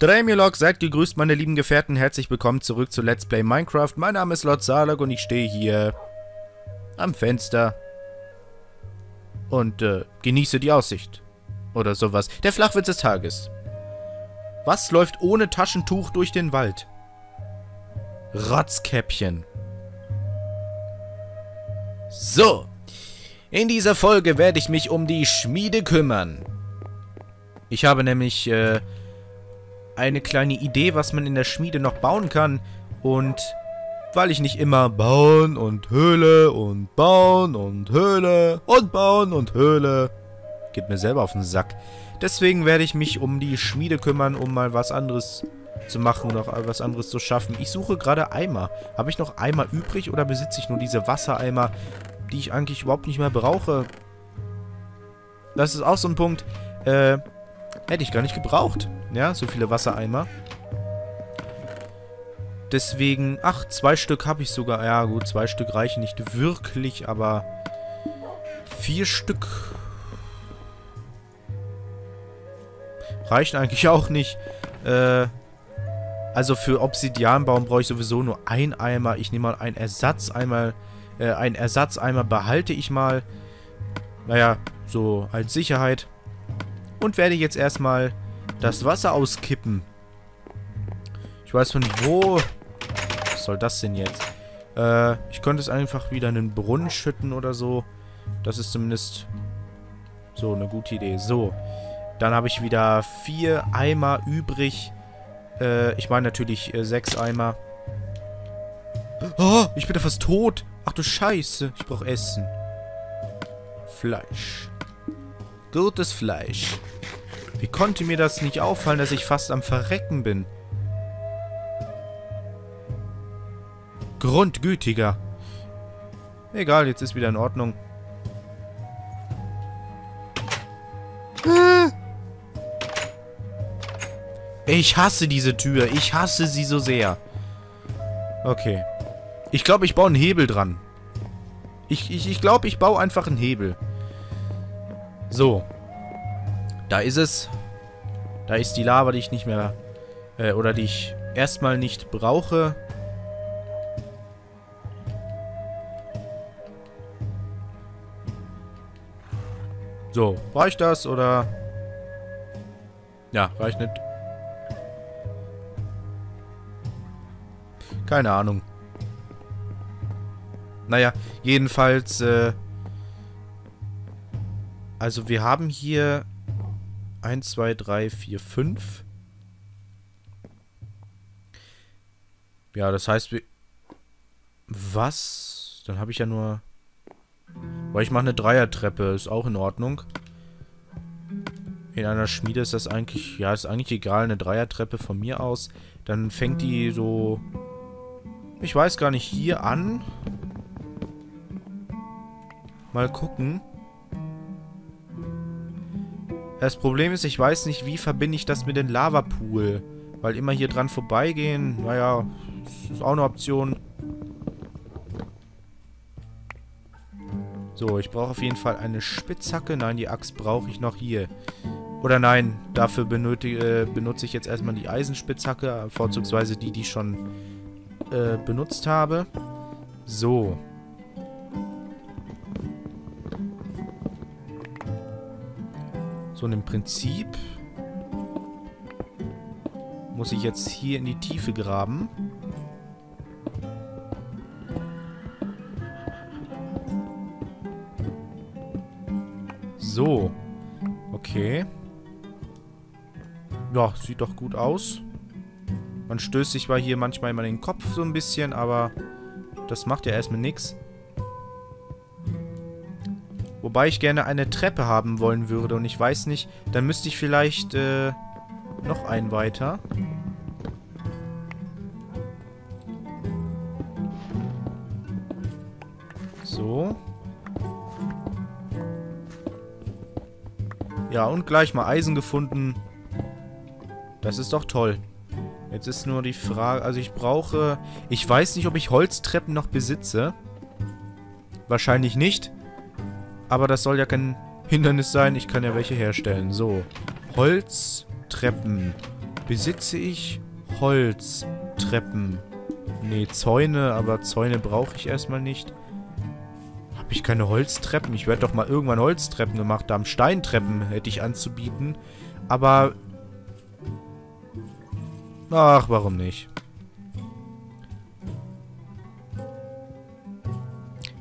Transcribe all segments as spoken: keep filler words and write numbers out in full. Dremulok, seid gegrüßt, meine lieben Gefährten. Herzlich willkommen zurück zu Let's Play Minecraft. Mein Name ist Lord Zarlock und ich stehe hier am Fenster und äh, genieße die Aussicht. Oder sowas. Der Flachwitz des Tages. Was läuft ohne Taschentuch durch den Wald? Rotzkäppchen. So. In dieser Folge werde ich mich um die Schmiede kümmern. Ich habe nämlich äh, eine kleine Idee, was man in der Schmiede noch bauen kann. Und weil ich nicht immer bauen und Höhle und bauen und Höhle und bauen und Höhle, geht mir selber auf den Sack. Deswegen werde ich mich um die Schmiede kümmern, um mal was anderes zu machen und auch was anderes zu schaffen. Ich suche gerade Eimer. Habe ich noch Eimer übrig oder besitze ich nur diese Wassereimer, die ich eigentlich überhaupt nicht mehr brauche? Das ist auch so ein Punkt. Äh, hätte ich gar nicht gebraucht. Ja, so viele Wassereimer. Deswegen, ach, zwei Stück habe ich sogar. Ja, gut, zwei Stück reichen nicht wirklich, aber vier Stück reichen eigentlich auch nicht. Äh, also für Obsidianbaum brauche ich sowieso nur ein Eimer. Ich nehme mal einen Ersatz einmal. Äh, einen Ersatzeimer behalte ich mal. Naja, so als Sicherheit. Und werde jetzt erstmal das Wasser auskippen. Ich weiß von wo. Was soll das denn jetzt? Äh, ich könnte es einfach wieder in den Brunnen schütten oder so. Das ist zumindest so eine gute Idee. So. Dann habe ich wieder vier Eimer übrig. Äh, ich meine natürlich äh, sechs Eimer. Oh, ich bin da fast tot. Ach du Scheiße, ich brauche Essen. Fleisch. Gutes Fleisch. Wie konnte mir das nicht auffallen, dass ich fast am Verrecken bin? Grundgütiger. Egal, jetzt ist wieder in Ordnung. Ich hasse diese Tür. Ich hasse sie so sehr. Okay. Ich glaube, ich baue einen Hebel dran. Ich, ich, ich glaube, ich baue einfach einen Hebel. So. Da ist es. Da ist die Lava, die ich nicht mehr... Äh, oder die ich erstmal nicht brauche. So. Reicht das, oder... Ja, reicht nicht. Keine Ahnung. Naja, jedenfalls, äh, also wir haben hier eins, zwei, drei, vier, fünf. Ja, das heißt, wir... Was? Dann habe ich ja nur... Weil ich mache eine Dreiertreppe, ist auch in Ordnung. In einer Schmiede ist das eigentlich... Ja, ist eigentlich egal, eine Dreiertreppe von mir aus. Dann fängt die so... Ich weiß gar nicht, hier an... Mal gucken. Das Problem ist, ich weiß nicht, wie verbinde ich das mit dem Lavapool. Weil immer hier dran vorbeigehen, naja, ist auch eine Option. So, ich brauche auf jeden Fall eine Spitzhacke. Nein, die Axt brauche ich noch hier. Oder nein, dafür benötige, äh, benutze ich jetzt erstmal die Eisenspitzhacke. Vorzugsweise die, die ich schon äh, benutzt habe. So. So, und im Prinzip muss ich jetzt hier in die Tiefe graben. So. Okay. Ja, sieht doch gut aus. Man stößt sich zwar hier manchmal immer den Kopf so ein bisschen, aber das macht ja erstmal nichts. Wobei ich gerne eine Treppe haben wollen würde. Und ich weiß nicht, dann müsste ich vielleicht äh, noch einen weiter. So. Ja, und gleich mal Eisen gefunden. Das ist doch toll. Jetzt ist nur die Frage... Also ich brauche... Ich weiß nicht, ob ich Holztreppen noch besitze. Wahrscheinlich nicht. Aber das soll ja kein Hindernis sein. Ich kann ja welche herstellen. So. Holztreppen. Besitze ich Holztreppen? Ne, Zäune, aber Zäune brauche ich erstmal nicht. Habe ich keine Holztreppen? Ich werde doch mal irgendwann Holztreppen gemacht haben. Steintreppen hätte ich anzubieten. Aber... ach, warum nicht?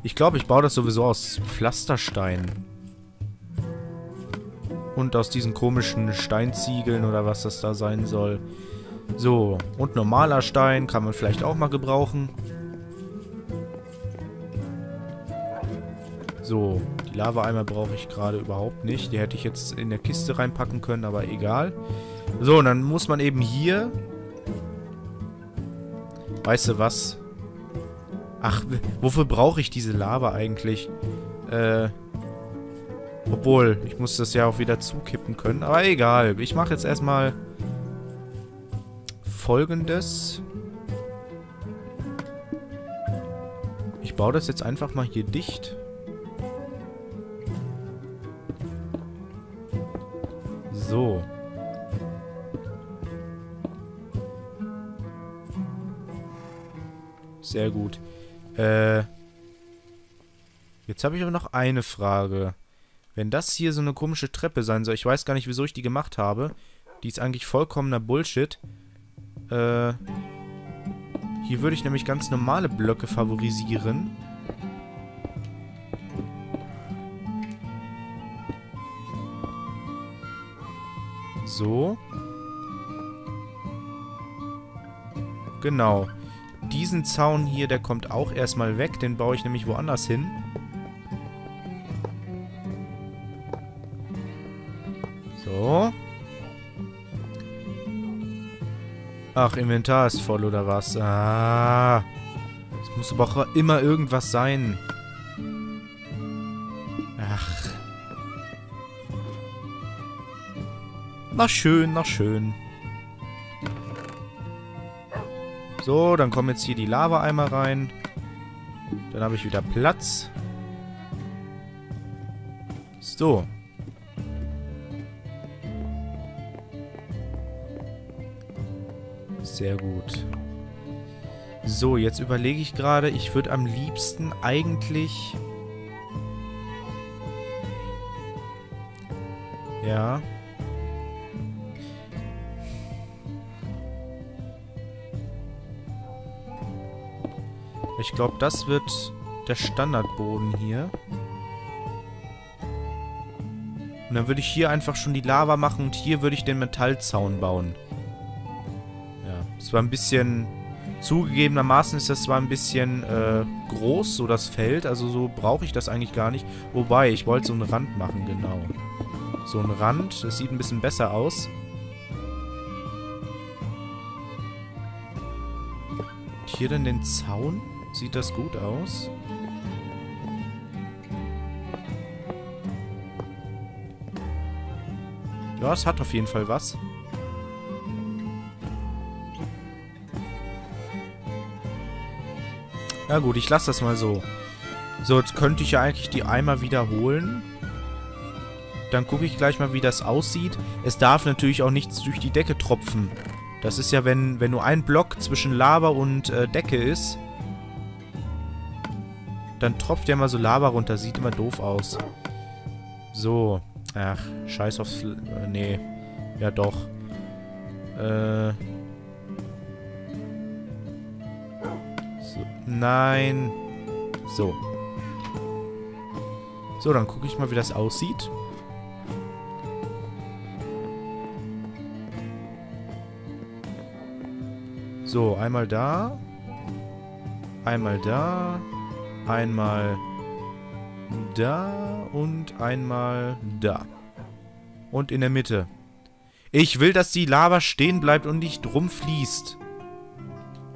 Ich glaube, ich baue das sowieso aus Pflastersteinen. Und aus diesen komischen Steinziegeln oder was das da sein soll. So, und normaler Stein kann man vielleicht auch mal gebrauchen. So, die Lavaeimer brauche ich gerade überhaupt nicht. Die hätte ich jetzt in der Kiste reinpacken können, aber egal. So, und dann muss man eben hier... weißt du was? Ach, wofür brauche ich diese Lava eigentlich? Äh... Obwohl, ich muss das ja auch wieder zukippen können. Aber egal, ich mache jetzt erstmal... Folgendes. Ich baue das jetzt einfach mal hier dicht. So. Sehr gut. Äh, jetzt habe ich aber noch eine Frage. Wenn das hier so eine komische Treppe sein soll, ich weiß gar nicht, wieso ich die gemacht habe. Die ist eigentlich vollkommener Bullshit. Äh, hier würde ich nämlich ganz normale Blöcke favorisieren. So. Genau. Diesen Zaun hier, der kommt auch erstmal weg. Den baue ich nämlich woanders hin. So. Ach, Inventar ist voll, oder was? Ah. Es muss aber auch immer irgendwas sein. Ach. Na schön, na schön. So, dann kommen jetzt hier die Lavaeimer rein. Dann habe ich wieder Platz. So. Sehr gut. So, jetzt überlege ich gerade, ich würde am liebsten eigentlich... ja... ich glaube, das wird der Standardboden hier. Und dann würde ich hier einfach schon die Lava machen und hier würde ich den Metallzaun bauen. Ja, es war ein bisschen... zugegebenermaßen ist das zwar ein bisschen äh, groß, so das Feld. Also so brauche ich das eigentlich gar nicht. Wobei, ich wollte so einen Rand machen, genau. So einen Rand, das sieht ein bisschen besser aus. Und hier dann den Zaun... sieht das gut aus? Ja, es hat auf jeden Fall was. Na gut, ich lasse das mal so. So, jetzt könnte ich ja eigentlich die Eimer wiederholen. Dann gucke ich gleich mal, wie das aussieht. Es darf natürlich auch nichts durch die Decke tropfen. Das ist ja, wenn, wenn nur ein Block zwischen Lava und äh, Decke ist... dann tropft ja mal so Lava runter. Sieht immer doof aus. So. Ach, scheiß aufs... L äh, nee. Ja, doch. Äh. So. Nein. So. So, dann gucke ich mal, wie das aussieht. So, einmal da. Einmal da. Einmal da und einmal da. Und in der Mitte. Ich will, dass die Lava stehen bleibt und nicht rumfließt.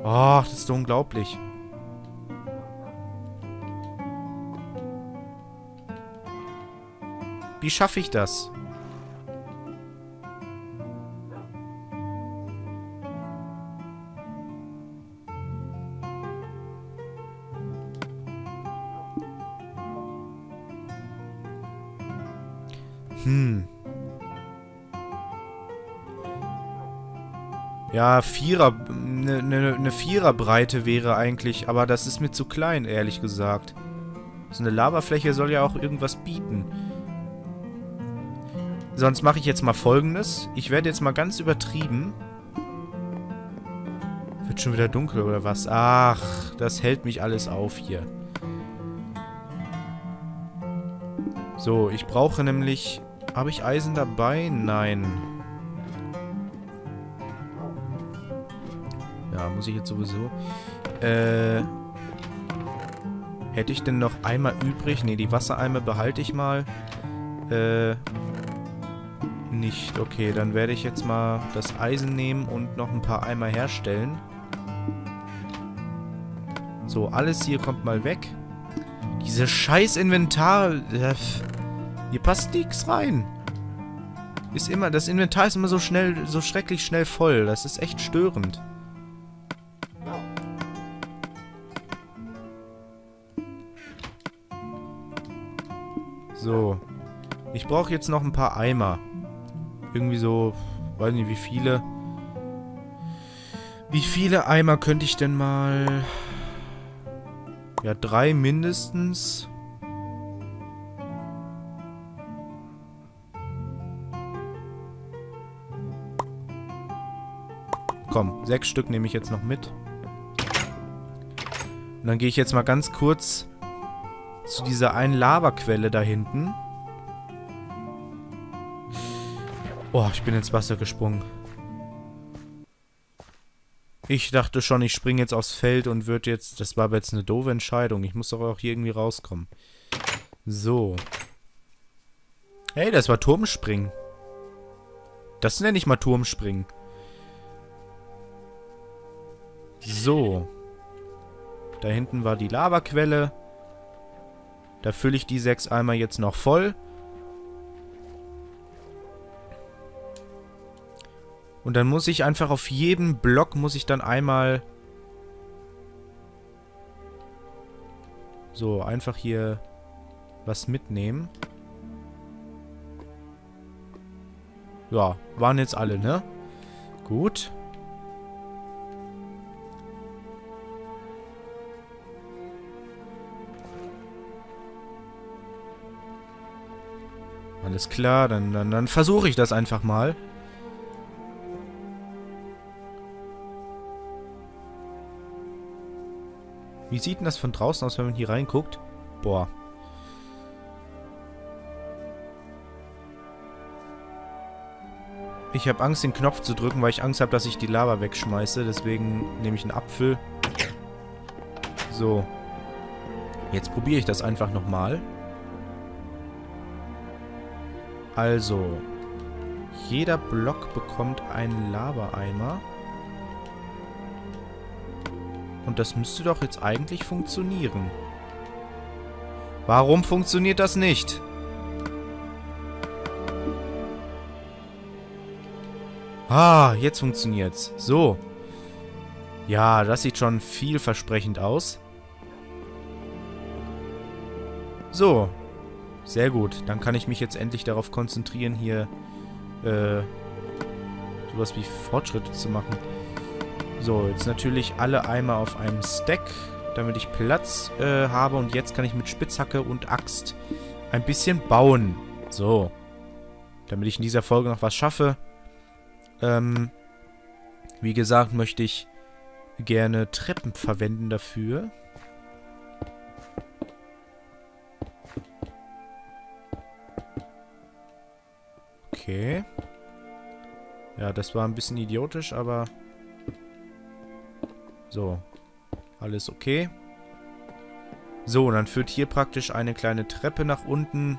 Oh, das ist so unglaublich. Wie schaffe ich das? Ja, Vierer... Eine ne, ne Viererbreite wäre eigentlich... Aber das ist mir zu klein, ehrlich gesagt. So eine Lavafläche soll ja auch irgendwas bieten. Sonst mache ich jetzt mal Folgendes. Ich werde jetzt mal ganz übertrieben. Wird schon wieder dunkel, oder was? Ach, das hält mich alles auf hier. So, ich brauche nämlich... Habe ich Eisen dabei? Nein. Ja, muss ich jetzt sowieso... Äh... Hätte ich denn noch Eimer übrig? Ne, die Wassereimer behalte ich mal. Äh... Nicht. Okay, dann werde ich jetzt mal das Eisen nehmen und noch ein paar Eimer herstellen. So, alles hier kommt mal weg. Diese scheiß Inventar... Äh, hier passt nichts rein. Ist immer... Das Inventar ist immer so schnell... So schrecklich schnell voll. Das ist echt störend. So. Ich brauche jetzt noch ein paar Eimer. Irgendwie so, weiß nicht, wie viele... Wie viele Eimer könnte ich denn mal... Ja, drei mindestens. Komm, sechs Stück nehme ich jetzt noch mit. Und dann gehe ich jetzt mal ganz kurz zu dieser einen Lavaquelle da hinten. Oh, ich bin ins Wasser gesprungen. Ich dachte schon, ich springe jetzt aufs Feld und würde jetzt... Das war aber jetzt eine doofe Entscheidung. Ich muss doch auch hier irgendwie rauskommen. So. Hey, das war Turmspringen. Das nenne ich mal Turmspringen. So. Da hinten war die Lavaquelle. Da fülle ich die sechs Eimer jetzt noch voll. Und dann muss ich einfach auf jeden Block, muss ich dann einmal... So, einfach hier was mitnehmen. Ja, waren jetzt alle, ne? Gut. Alles klar, dann, dann, dann versuche ich das einfach mal. Wie sieht denn das von draußen aus, wenn man hier reinguckt? Boah. Ich habe Angst, den Knopf zu drücken, weil ich Angst habe, dass ich die Lava wegschmeiße. Deswegen nehme ich einen Apfel. So. Jetzt probiere ich das einfach nochmal. Also. Jeder Block bekommt einen Lava-Eimer. Und das müsste doch jetzt eigentlich funktionieren. Warum funktioniert das nicht? Ah, jetzt funktioniert's. So. Ja, das sieht schon vielversprechend aus. So. Sehr gut. Dann kann ich mich jetzt endlich darauf konzentrieren, hier äh, sowas wie Fortschritte zu machen. So, jetzt natürlich alle Eimer auf einem Stack, damit ich Platz äh, habe. Und jetzt kann ich mit Spitzhacke und Axt ein bisschen bauen. So. Damit ich in dieser Folge noch was schaffe. Ähm, wie gesagt, möchte ich gerne Treppen verwenden dafür. Okay. Ja, das war ein bisschen idiotisch, aber... So, alles okay. So, dann führt hier praktisch eine kleine Treppe nach unten.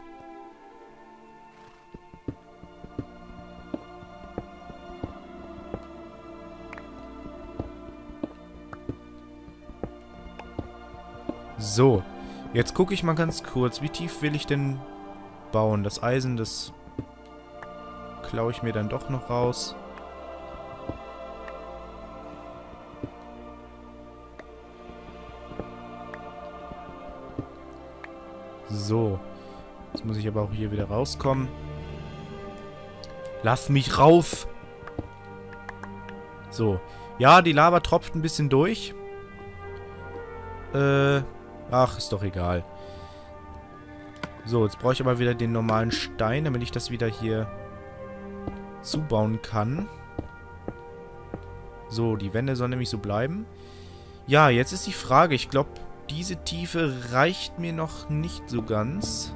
So, jetzt gucke ich mal ganz kurz, wie tief will ich denn bauen? Das Eisen, das klaue ich mir dann doch noch raus. So, jetzt muss ich aber auch hier wieder rauskommen. Lass mich rauf! So. Ja, die Lava tropft ein bisschen durch. Äh, ach, ist doch egal. So, jetzt brauche ich aber wieder den normalen Stein, damit ich das wieder hier zubauen kann. So, die Wände sollen nämlich so bleiben. Ja, jetzt ist die Frage. Ich glaube, diese Tiefe reicht mir noch nicht so ganz.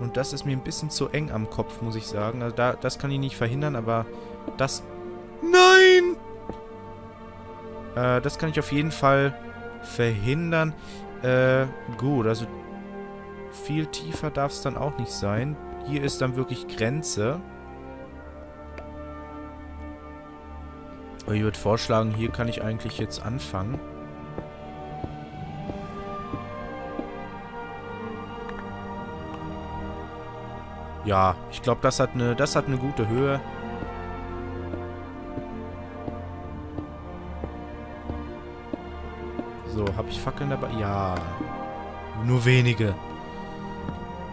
Und das ist mir ein bisschen zu eng am Kopf, muss ich sagen. Also da, das kann ich nicht verhindern, aber das... Nein! Äh, das kann ich auf jeden Fall verhindern. Äh, gut, also viel tiefer darf es dann auch nicht sein. Hier ist dann wirklich Grenze. Aber ich würde vorschlagen, hier kann ich eigentlich jetzt anfangen. Ja, ich glaube, das hat eine, das hat eine gute Höhe. So, habe ich Fackeln dabei? Ja. Nur wenige.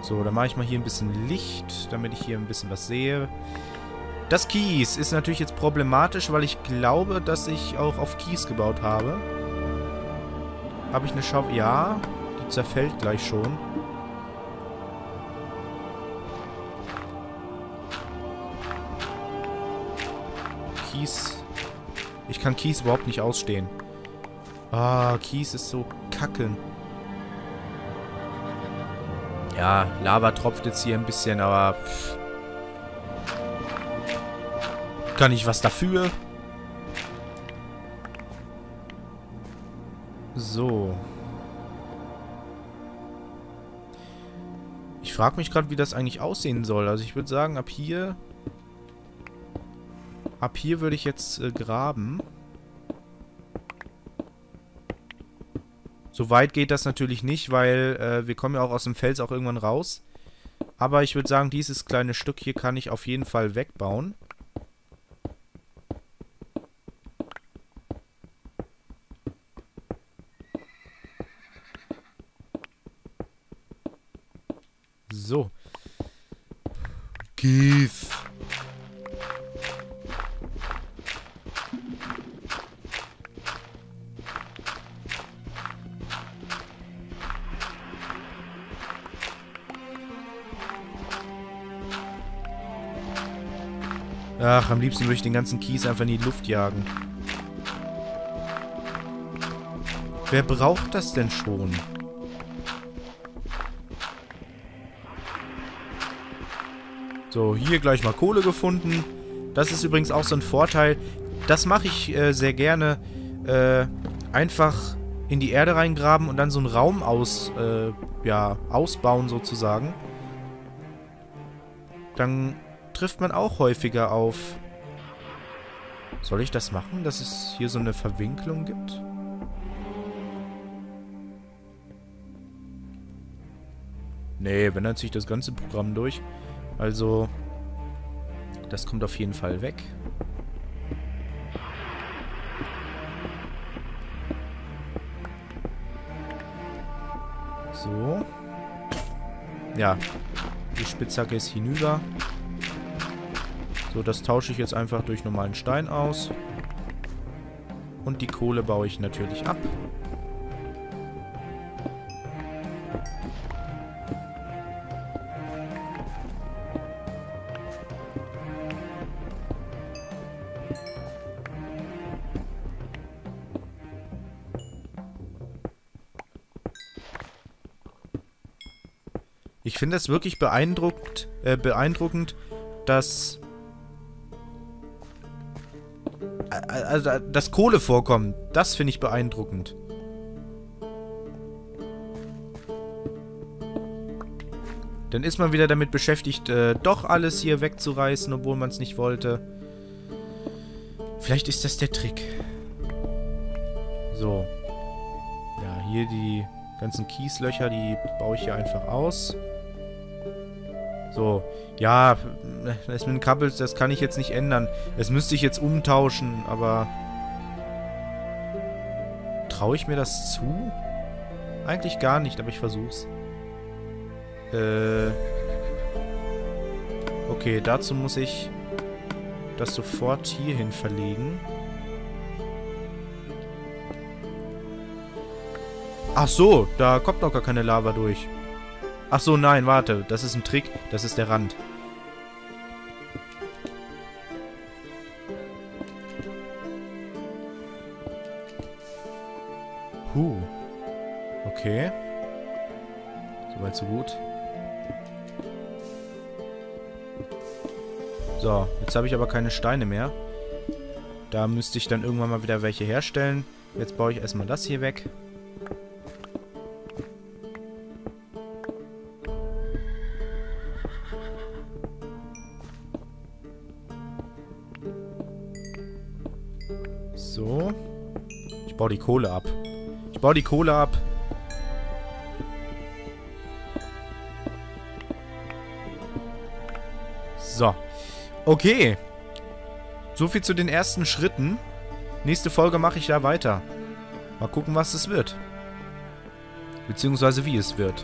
So, dann mache ich mal hier ein bisschen Licht, damit ich hier ein bisschen was sehe. Das Kies ist natürlich jetzt problematisch, weil ich glaube, dass ich auch auf Kies gebaut habe. Habe ich eine Schaufel? Ja, die zerfällt gleich schon. Ich kann Kies überhaupt nicht ausstehen. Ah, Kies ist so kacke. Ja, Lava tropft jetzt hier ein bisschen, aber... Pff. Kann ich was dafür? So. Ich frage mich gerade, wie das eigentlich aussehen soll. Also ich würde sagen, ab hier... Ab hier würde ich jetzt äh, graben. So weit geht das natürlich nicht, weil äh, wir kommen ja auch aus dem Fels auch irgendwann raus. Aber ich würde sagen, dieses kleine Stück hier kann ich auf jeden Fall wegbauen. So. Kies. Ach, am liebsten würde ich den ganzen Kies einfach in die Luft jagen. Wer braucht das denn schon? So, hier gleich mal Kohle gefunden. Das ist übrigens auch so ein Vorteil. Das mache ich äh, sehr gerne. Äh, einfach in die Erde reingraben und dann so einen Raum aus, äh, ja, ausbauen sozusagen. Dann... trifft man auch häufiger auf. Soll ich das machen, dass es hier so eine Verwinklung gibt? Nee, wenn, dann ziehe ich das ganze Programm durch. Also, das kommt auf jeden Fall weg. So. Ja, die Spitzhacke ist hinüber. So, das tausche ich jetzt einfach durch normalen Stein aus. Und die Kohle baue ich natürlich ab. Ich finde das wirklich beeindruckend, äh, beeindruckend, dass... Also, das Kohlevorkommen, das finde ich beeindruckend. Dann ist man wieder damit beschäftigt, äh, doch alles hier wegzureißen, obwohl man es nicht wollte. Vielleicht ist das der Trick. So. Ja, hier die ganzen Kieslöcher, die baue ich hier einfach aus. So, ja, das mit den Kabels, das kann ich jetzt nicht ändern. Das müsste ich jetzt umtauschen, aber... Traue ich mir das zu? Eigentlich gar nicht, aber ich versuch's. Äh... Okay, dazu muss ich das sofort hierhin verlegen. Ach so, da kommt noch gar keine Lava durch. Ach so, nein, warte. Das ist ein Trick. Das ist der Rand. Huh. Okay. Soweit, so gut. So, jetzt habe ich aber keine Steine mehr. Da müsste ich dann irgendwann mal wieder welche herstellen. Jetzt baue ich erstmal das hier weg. So. Ich baue die Kohle ab. Ich baue die Kohle ab. So. Okay. So viel zu den ersten Schritten. Nächste Folge mache ich da weiter. Mal gucken, was es wird. Beziehungsweise wie es wird.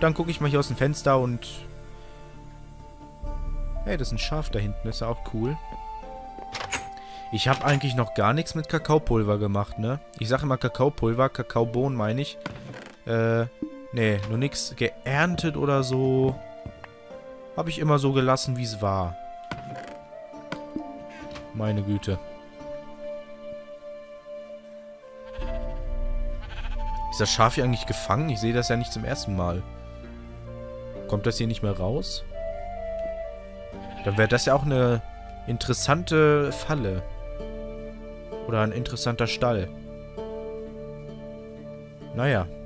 Dann gucke ich mal hier aus dem Fenster und... Hey, das ist ein Schaf da hinten. Das ist ja auch cool. Ich habe eigentlich noch gar nichts mit Kakaopulver gemacht, ne? Ich sage immer Kakaopulver, Kakaobohnen meine ich. Äh, nee, nur nichts geerntet oder so. Habe ich immer so gelassen, wie es war. Meine Güte. Ist das Schaf hier eigentlich gefangen? Ich sehe das ja nicht zum ersten Mal. Kommt das hier nicht mehr raus? Dann wäre das ja auch eine interessante Falle. Oder ein interessanter Stall. Naja.